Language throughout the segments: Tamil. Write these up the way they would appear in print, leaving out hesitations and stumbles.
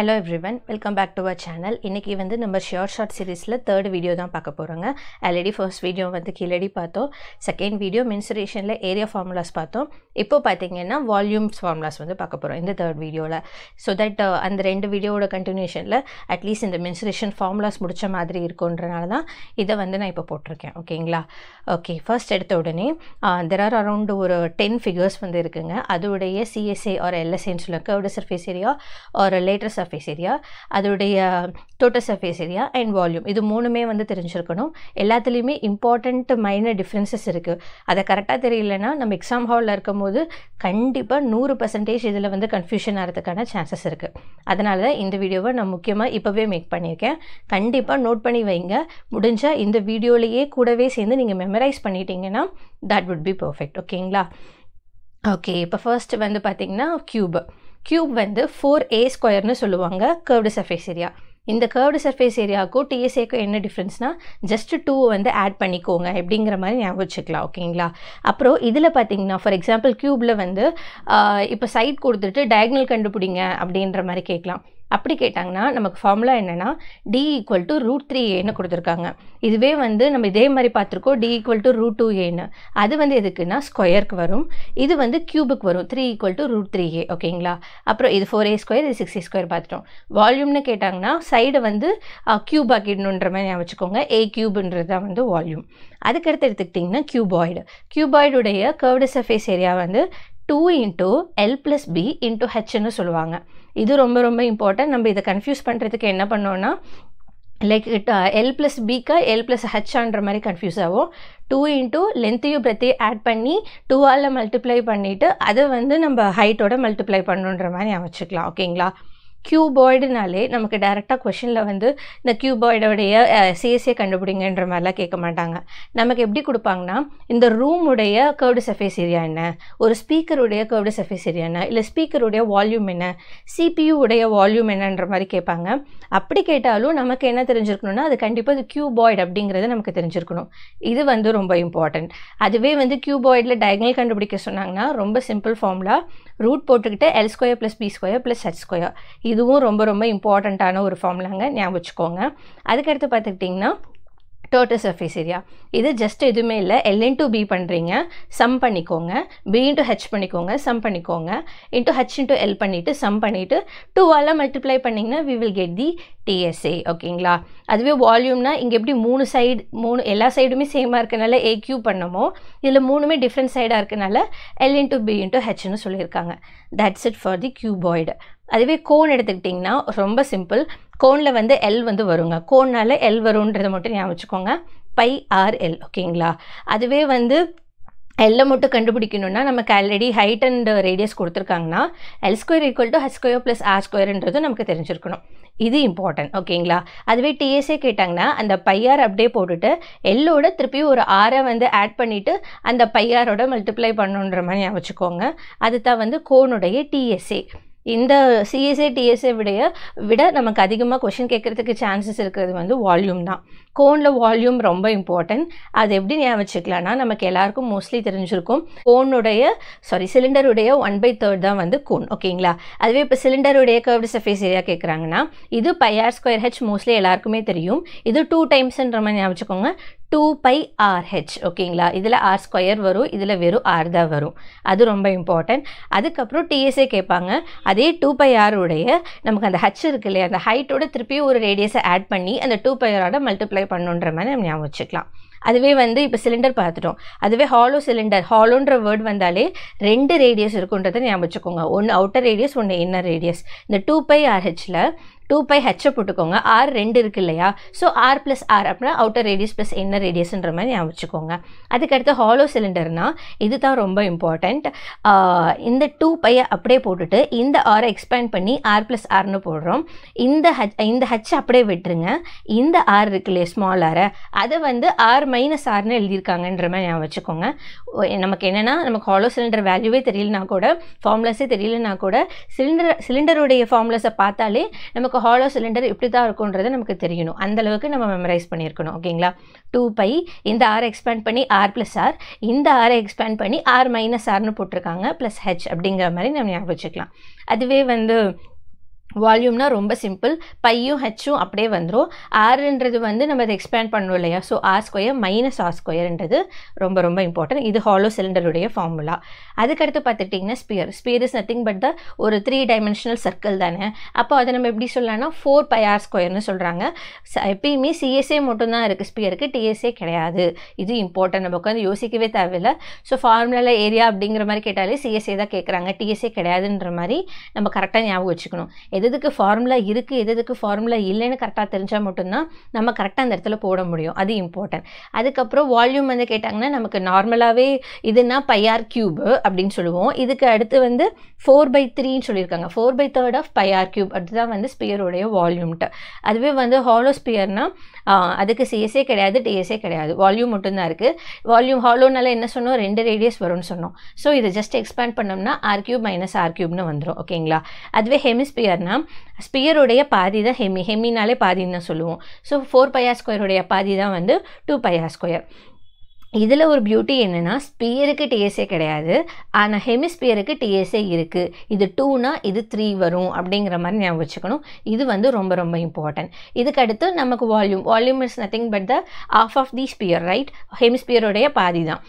Hello everyone, welcome back to our channel. இன்னைக்கு வந்து நம்ம short short seriesல third video தான் பார்க்க போறோங்க. Already first video வந்து கீழடி பார்த்தோம். Second video mensuration-ல area formulas பார்த்தோம். இப்போ பாத்தீங்கன்னா volumes formulas வந்து பார்க்க போறோம் இந்த third videoல. So that அந்த ரெண்டு வீடியோவோட continuation-ல at least இந்த mensuration formulas முடிச்ச மாதிரி இருக்குன்றனால தான் இத வந்து நான் இப்போ போட்டுருக்கேன். ஓகேங்களா? Okay, first எடுத்த உடனே there are around ஒரு 10 figures வந்து இருக்குங்க. அதுளுடைய CSA or LSA ன்னு சொல்லுங்க. Curved surface area or lateral surface area, total surface area and volume. This is the same important minor differences. If you don't correct it, we have an exam hall, there is 100% confusion. That's why in this video, we make it. If you note it, in the video, you memorize it, that would be perfect. Okay, first, cube. Cube வந்து 4a square னு சொல்லுவாங்க curved surface area. இந்த curved surface area க்கு TSA க்கு என்ன டிஃபரன்ஸ்னா just 2 வந்து add பண்ணிக்கோங்க அப்படிங்கற மாதிரி ஞாபகம் வச்சுக்கலாம். ஓகேங்களா? அப்புறம் இதுல பாத்தீங்கன்னா for example cubeல வந்து இப்ப சைடு கொடுத்துட்டு diagonal கண்டுபிடிங்க அப்படிங்கற மாதிரி கேட்கலாம். அப்படி கேட்டாங்கன்னா நமக்கு ஃபார்முலா என்னன்னா d = √3a ன்னு கொடுத்திருக்காங்க. இதுவே வந்து நம்ம இதே மாதிரி பாத்துக்கோ d = √2a ன்னு. அது வந்து எதுக்குன்னா ஸ்கொயருக்கு வரும். இது வந்து கியூபுக்கு வரும். 3 = √3a. ஓகேங்களா? அப்புறம் இது 4a2 இது 6a2 பாத்துட்டோம். வால்யூம்னு கேட்டாங்கன்னா சைடு வந்து கியூப் ஆக்கிடணும்ன்ற மாதிரி நான் வெச்சுக்கோங்க. a கியூப்ன்றது தான் வந்து வால்யூம். அதுக்கு அடுத்து எடுத்துக்கிட்டீங்கன்னா கியூபாய்டு. கியூபாய்டுடைய கர்வ்டு சர்ஃபேஸ் ஏரியா வந்து 2 × L + B × H ன்னு சொல்லுவாங்க. இது ரொம்ப ரொம்ப இம்பார்ட்டன்ட். நம்ம இத கன்ஃபியூஸ் பண்றதுக்கு என்ன பண்ணோம்னா like L + B க்கு L + H ன்ற மாதிரி கன்ஃபியூஸ் ஆகும். 2 * length-ஐயும் breadth-ஐயும் ஆட் பண்ணி 2 ஆல மல்டிப்ளை பண்ணிட்டு அது வந்து நம்ம ஹைட்டோட மல்டிப்ளை பண்ணனும்ன்ற மாதிரி அமைச்சுக்கலாம். ஓகேங்களா? கியூபாய்டுனாலே நமக்கு डायरेक्टली क्वेश्चनல வந்து இந்த கியூபாய்டுடைய CSA கண்டுபிடிங்கன்ற மாதிரில கேட்க மாட்டாங்க. நமக்கு எப்படி கொடுப்பாங்கன்னா இந்த ரூம் உடைய curved surface area என்ன, ஒரு ஸ்பீக்கர் உடைய curved surface area என்ன, இல்ல ஸ்பீக்கர் உடைய வால்யூம் என்ன, CPU உடைய வால்யூம் என்னன்ற மாதிரி கேட்பாங்க. அப்படி கேட்டாலும் நமக்கு என்ன தெரிஞ்சிருக்கணும்னா அது கண்டிப்பா இது கியூபாய்டு அப்படிங்கறது நமக்கு தெரிஞ்சிருக்கணும். இது வந்து ரொம்ப இம்பார்ட்டன்ட். அதுவே வந்து கியூபாய்டுல diagonal கண்டுபிடிக்க சொன்னாங்கன்னா ரொம்ப சிம்பிள் ஃபார்முலா ரூட் போட்டுக்கிட்டு L2 + B2 + H2. இதுவும் ரொம்ப ரொம்ப இம்பார்ட்டன்ட்டான ஒரு ஃபார்முலாங்க, ஞாபகம் வச்சுக்கோங்க. அதுக்கு அடுத்து பார்த்துக்கிட்டிங்கன்னா total surface area. இது just எதுவுமே இல்லை, L × B பண்றீங்க, sum பண்ணிக்கோங்க, B × H பண்ணிக்கோங்க, sum பண்ணிக்கோங்க, × H × L பண்ணிட்டு sum பண்ணிட்டு 2 ஆல மல்டிப்ளை பண்ணீங்கன்னா we will get the TSA. ஓகேங்களா? அதுவே வால்யூம்னா இங்க எப்படி மூணு சைடு மூணு எல்லா சைடுமே சேமா இருக்கனால a cube பண்ணோமோ இதுல மூணுமே டிஃபரண்ட் சைடா இருக்கனால L × B × H ன்னு சொல்லிருக்காங்க. That's it for the cuboid. அதுவே கோன் எடுத்துக்கிட்டிங்கன்னா ரொம்ப சிம்பிள். கோன்ல வந்து L வந்து வருங்க. கோன்னால L வரும்ன்றத மட்டும் ஞாபகம் வச்சுக்கோங்க. πRL. ஓகேங்களா? அதுவே வந்து L மட்டும் கண்டுபிடிக்கணும்னா நமக்கு ஆல்ரெடி ஹைட் அண்ட் ரேடியஸ் கொடுத்திருக்காங்கன்னா L2 = H2 + R2 ன்றது நமக்கு தெரிஞ்சிருக்கணும். இது இம்பார்ட்டன்ட். ஓகேங்களா? அதுவே TSA கேட்டாங்கன்னா அந்த πR அப்படியே போட்டுட்டு L ஓட திருப்பி ஒரு R வந்து ஆட் பண்ணிட்டு அந்த πR ஓட மல்டிப்ளை பண்ணனும்ன்ற மாதிரி ஞாபகம் வச்சுக்கோங்க. அதுதான் வந்து கோனுடைய TSA. இந்த CSA TSA விட நமக்கு அதிகமா क्वेश्चन கேக்குறதுக்கு chances இருக்குது வந்து வால்யூம் தான். கோன்ல வால்யூம் ரொம்ப இம்பார்ட்டன்ட். அது எப்படி ஞாபகம் வச்சுக்கலாம்னா நமக்கு எல்லாருக்கும் mostly தெரிஞ்சிருக்கும். சிலிண்டருடைய 1/3 தான் வந்து கோன். ஓகேங்களா? அதுவே இப்ப சிலிண்டருடைய curved surface area கேக்குறாங்கன்னா இது πr2h mostly எல்லாருக்குமே தெரியும். இது 2 டைம்ஸ்ன்ற மாதிரி ஞாபகம் வச்சுக்கோங்க. 2πRh. ஓகேங்களா? இதுல r2 வரும், இதுல வெறும் r தான் வரும். அது ரொம்ப இம்பார்ட்டன்ட். அதுக்கு அப்புறம் TSA கேட்பாங்க. அதே 2πR உடைய நமக்கு அந்த h இருக்குல அந்த ஹைட்டோட திருப்பி ஒரு ரேடியஸை ஆட் பண்ணி அந்த 2πR ஓட மல்டிப்ளை பண்ணனும்ன்ற மாதிரி நம்ம ஞாபகம் வச்சுக்கலாம். அதுவே வந்து இப்ப சிலிண்டர் பாத்துட்டோம். அதுவே ஹாலோ சிலிண்டர், ஹாலோன்ற வேர்ட் வந்தாலே ரெண்டு ரேடியஸ் இருக்குன்றதை ஞாபகம் வச்சுக்கோங்க. ஒன்னு அவுட்டர் ரேடியஸ், ஒன்னு இன்னர் ரேடியஸ். இந்த 2πRh ல 2πh போட்டுக்கோங்க, r 2 இருக்கு இல்லையா, சோ r + r அப்படினா அவுட்டர் ரேடியஸ் + இன்னர் ரேடியஸ்ன்ற மாதிரி ஞாபகம் வச்சுக்கோங்க. அதுக்கு அடுத்து ஹாலோ சிலிண்டர்னா இதுதான் ரொம்ப இம்பார்ட்டன்ட். இந்த 2π அப்படியே போட்டுட்டு இந்த r எக்ஸ்பேண்ட் பண்ணி r + r ன்னு போடுறோம். இந்த h அப்படியே விட்டுருங்க. இந்த r இருக்குல ஸ்மால் r, அது வந்து r - r ன்னு எழுதி இருக்காங்கன்ற மாதிரி ஞாபகம் வச்சுக்கோங்க. நமக்கு என்னன்னா நமக்கு ஹாலோ சிலிண்டர் வேல்யூவே தெரியலனா கூட ஃபார்முலாஸே தெரியலனா கூட சிலிண்டருடைய ஃபார்முலாஸை பார்த்தாலே நமக்கு ஹாலோ சிலிண்டர் இப்படி தான் இருக்கும்ன்றது நமக்கு தெரியணும். அந்த அளவுக்கு நம்ம மெமரைஸ் பண்ணியிருக்கணும். ஓகேங்களா? 2π இந்த r எக்ஸ்பேண்ட் பண்ணி r + r, இந்த r எக்ஸ்பேண்ட் பண்ணி r - r ன்னு போட்டுருக்காங்க + h அப்படிங்கற மாதிரி நம்ம ஞாபகம் வச்சுக்கலாம். அதுவே வந்து Volume na romba simple. Pi h apde vandru. R endradhu vandu nama expand pannuvom illaya. So r square minus r square endradhu romba romba important. This is hollow cylinder ude formula. Adukaduthu paathitingna sphere. Sphere is nothing but the or three dimensional circle thane. Appo adha nama eppadi sollana 4 pi r square nu solranga. Epiyume CSA mottum dhaan irukku sphere ku TSA kedaiyadhu. This is important namakku and yosikave thevilla. So formula la area abdingra mari ketale CSA da kekranga TSA kedaiyadhu endra mari nama correct ah niyabagam vechukonum. எதுக்கு formula இருக்கு எதுக்கு formula இல்லைன்னு கரெக்ட்டா தெரிஞ்சா மட்டும் தான் நம்ம கரெக்ட்டா அந்த இடத்துல போட முடியும் அது இம்பார்ட்டன்ட் அதுக்கு அப்புறம் வால்யூம் வந்து கேட்டாங்கன்னா நமக்கு நார்மலாவே இதுனா πr கியூப் அப்படினு சொல்லுவோம் இதுக்கு அடுத்து வந்து 4/3 ன்னு சொல்லிருக்காங்க 4/3 ஆஃப் πr கியூப் அதுதான் வந்து ஸ்பியர் உடைய வால்யூம் அதுவே வந்து ஹாலோ ஸ்பியர்னா அதுக்கு CSA கிடையாது TSA கிடையாது வால்யூம் மட்டும் தான் இருக்கு வால்யூம் ஹாலோனால என்ன சொன்னோம் ரெண்டு ரேடியஸ் வரும்னு சொன்னோம் சோ இத ஜஸ்ட் எக்ஸ்பாண்ட் பண்ணோம்னா r கியூப் - r கியூப்னு வந்துரும் ஓகேங்களா அதுவே ஹெமிஸ்பியர் Sphere உடைய பாதி தான் ஹெமி ஹெமினாலே பாதின்னு சொல்லுவோம் சோ 4 pi r square உடைய பாதி தான் வந்து 2 pi r square இதில ஒரு பியூட்டி என்னன்னா ஸ்பியருக்கு TSA கிடையாது ஆனா ஹெமிஸ்பியருக்கு TSA இருக்கு இது 2 னா இது 3 வரும் அப்படிங்கற மாதிரி ஞாபகம் வச்சுக்கணும் இது வந்து ரொம்ப ரொம்ப இம்பார்ட்டன்ட் இதுக்கு அடுத்து நமக்கு volume volume is nothing but the half of the sphere right hemisphere உடைய பாதி தான்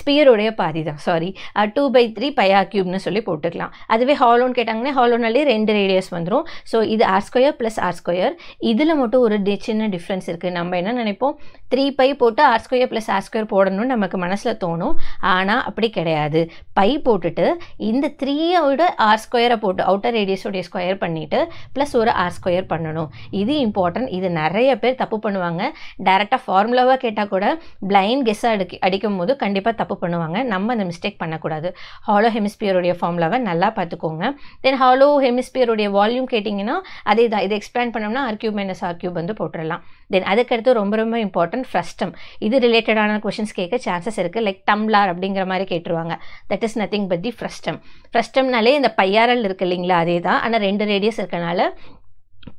ஸ்பியர் உடைய பாதி தான் sorry 2/3 pi r cube ன்னு சொல்லி போட்டுக்கலாம் அதுவே ஹாலோன் கேட்டாங்கன்னா ஹாலோனாலே ரெண்டு ரேடியஸ் வந்துரும் சோ இது r2 r square இதுல மட்டும் ஒரு சின்ன டிஃபரன்ஸ் இருக்கு நம்ம என்ன நினைப்போம் 3 pi போட்டு r2 r square போடணும் நமக்கு மனசுல தோணும் ஆனா அப்படி கிடையாது பை போட்டுட்டு இந்த 3 ஓட r square போட்டு அவுட்டர் ரேடியஸ் உடைய ஸ்கொயர் பண்ணிட்டு பிளஸ் ஒரு r square பண்ணனும் இது இம்பார்ட்டன்ட் இது நிறைய பேர் தப்பு பண்ணுவாங்க डायरेक्टली ஃபார்முலாவா கேட்டா கூட ப்ளைண்ட் கெஸ் அடிக்கும்போது கண்டிப்பா தப்பு பண்ணுவாங்க நம்ம அந்த மிஸ்டேக் பண்ண கூடாது ஹாலோ ஹெமிஸ்பியர் உடைய ஃபார்முலாவை நல்லா பாத்துக்கோங்க தென் ஹாலோ ஹெமிஸ்பியர் உடைய வால்யூம் கேட்டிங்கனா அதே இத எக்ஸ்பாண்ட் பண்ணோம்னா r³ - r³ வந்து போட்றலாம் தென் அதுக்கு அடுத்து ரொம்ப ரொம்ப இம்பார்ட்டன்ட் ஃப்ரஸ்டம் இது ரிலேட்டட் questions கேக்க chances இருக்கு like tumbler அப்படிங்கற மாதிரி கேட்றுவாங்க that is nothing but the frustum frustum னாலே இந்த πrl இருக்கு இல்லீங்களா அதேதான் ஆனா ரெண்டு ரேடியஸ் இருக்கனால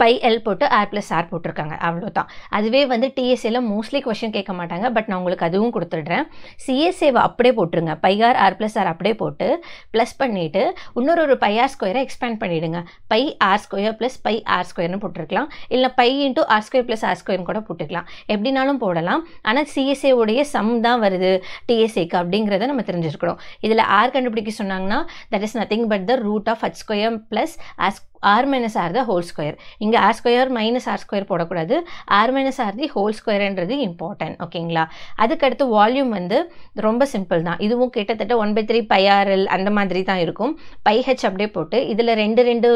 pi l போட்டு r plus r போட்டுருக்காங்க அவ்வளவுதான் அதுவே வந்து TSA ல मोस्टली क्वेश्चन கேட்க மாட்டாங்க பட் நான் உங்களுக்கு அதுவும் கொடுத்துடுறேன் CSA வ அப்படியே போட்டுருங்க pi r r plus r அப்படியே போட்டு பிளஸ் பண்ணிட்டு இன்னொரு ஒரு pi r ஸ்கொயரை எக்ஸ்பாண்ட் பண்ணிடுங்க pi r square + pi r square னு போட்டுறலாம் இல்ல pi * r square + r square கூட போட்டுக்கலாம் எப்படினாலும் போடலாம் ஆனா CSA உடைய சம் தான் வருது TSA க்கு அப்படிங்கறதை நம்ம தெரிஞ்சிருக்கணும் இதுல r கண்டுபிடிக்க சொன்னாங்கன்னா that is nothing but the root of h square plus r minus r the whole square இங்க r square minus r square போடக்கூடாது r minus r the whole square என்றது இம்பார்ட்டன்ட் ஓகேங்களா அதுக்கு அடுத்து வால்யூம் வந்து ரொம்ப சிம்பிள் தான் இதுவும் கிட்டத்தட்ட 1/3 pi rl அந்த மாதிரி தான் இருக்கும் pi h அப்படியே போட்டு இதுல ரெண்டு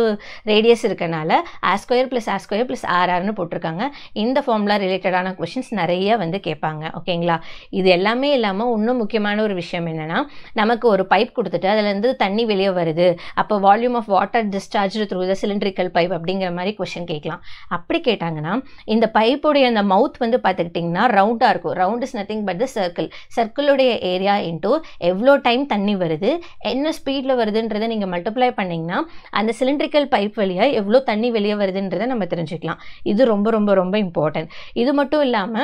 ரேடியஸ் இருக்கனால r² r² rr ன்னு போட்டுருக்காங்க இந்த ஃபார்முலா ரிலேட்டடான क्वेश्चंस நிறைய வந்து கேட்பாங்க ஓகேங்களா இது எல்லாமே இல்லாம இன்னும் முக்கியமான ஒரு விஷயம் என்னன்னா நமக்கு ஒரு பைப் கொடுத்துட்டு அதுல இருந்து தண்ணி வெளிய வருது அப்ப volume of water discharged through the cylindrical pipe அப்படிங்கற மாதிரி क्वेश्चन கேக்கலாம் அப்படி கேட்டாங்கன்னா இந்த பைப் உடைய அந்த மவுத் வந்து பாத்துக்கிட்டீங்கன்னா ரவுண்டா இருக்கும் round is nothing but the circle circle உடைய ஏரியா into எவ்ளோ டைம் தண்ணி வருது என்ன ஸ்பீட்ல வருதுன்றதை நீங்க மல்டிப்ளை பண்ணீங்கன்னா அந்த cylindrical pipe வழியா எவ்ளோ தண்ணி வெளிய வருதுன்றதை நம்ம தெரிஞ்சிக்கலாம் இது ரொம்ப ரொம்ப ரொம்ப இம்பார்ட்டன்ட் இது மட்டும் இல்லாம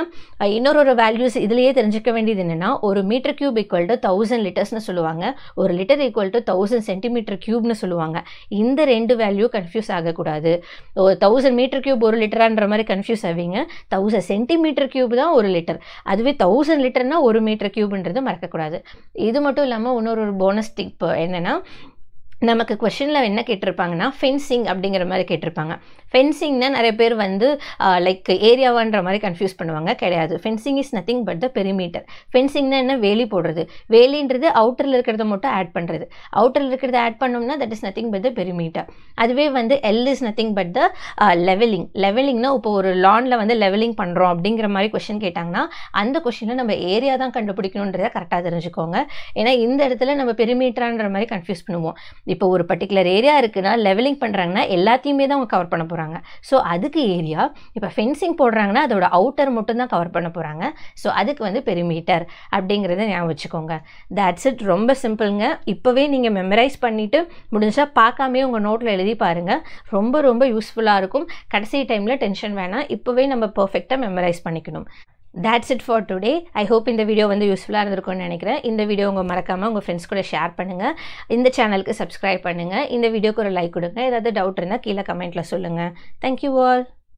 இன்னொரு ஒரு வேல்யூஸ் இதுலயே தெரிஞ்சிக்க வேண்டியது என்னன்னா ஒரு மீட்டர் கியூப் = 1000 லிட்டர்ஸ் னு சொல்லுவாங்க ஒரு லிட்டர் = 1000 சென்டிமீட்டர் கியூப் னு சொல்லுவாங்க இந்த ரெண்டு வேல்யூ confuse ஆகக்கூடாது 1000 மீட்டர் கியூப் 1 லிட்டர்ன்ற மாதிரி कंफ्यूज ஆவீங்க 1000 சென்டிமீட்டர் கியூப் தான் 1 லிட்டர் அதுவே 1000 லிட்டர்னா 1 மீட்டர் கியூப்ன்றது மறக்க கூடாது இது மட்டும் இல்லாம இன்னொரு போனஸ் டிப் என்னன்னா நமக்கு क्वेश्चनல என்ன கேட்டிருப்பாங்கன்னா ஃபென்சிங் அப்படிங்கற மாதிரி கேட்டிருப்பாங்க ஃபென்சிங்னா நிறைய பேர் வந்து லைக் ஏரியாவான்ற மாதிரி कंफ्यूज பண்ணுவாங்க கிடையாது fencing is nothing but the perimeter ஃபென்சிங்னா என்ன வேலி போடுறது வேலின்றது அவுட்டர்ல இருக்குறத மட்டும் ஆட் பண்றது அவுட்டர்ல இருக்குறத ஆட் பண்ணோம்னா that is nothing but the perimeter அதுவே வந்து l is nothing but the leveling levelingனா இப்போ ஒரு லான்ல வந்து லெவலிங் பண்றோம் அப்படிங்கற மாதிரி क्वेश्चन கேட்டாங்கன்னா அந்த क्वेश्चनல நம்ம ஏரியா தான் கண்டுபிடிக்கணும்ன்றதை கரெக்ட்டா தெரிஞ்சுக்கோங்க ஏனா இந்த இடத்துல நம்ம பெரிமீட்டர்ன்ற மாதிரி कंफ्यूज பண்ணுவோம் இப்போ ஒரு பர்టిక్యులர் ஏரியா இருக்குனா லெவலிங் பண்றாங்கன்னா எல்லாத்தையுமே தான் கவர் பண்ண போறாங்க சோ அதுக்கு ஏரியா இப்போ ஃபென்சிங் போடுறாங்கன்னா அதோட அவுட்டர் மட்டும் தான் கவர் பண்ண போறாங்க சோ அதுக்கு வந்து பெரிமீட்டர் அப்படிங்கறதை ஞாபகம் வச்சுக்கோங்க தட்ஸ் இட் ரொம்ப சிம்பிள்ங்க இப்பவே நீங்க மெமரைஸ் பண்ணிட்டு முடிஞ்சா பார்க்காமயே உங்க நோட்ல எழுதி பாருங்க ரொம்ப ரொம்ப யூஸ்புல்லா இருக்கும் கடைசி டைம்ல டென்ஷன் வேணாம் இப்பவே நம்ம பெர்ஃபெக்ட்டா மெமரைஸ் பண்ணிக்கணும் That's it for today. I hope in the video vandu useful ah irundhukom nenikren. Indha video unga marakama unga friends kuda share pannunga. Indha channel ku subscribe pannunga. Indha video ku or like kudunga. Edha doubt irundha keela comment la solunga. Thank you all.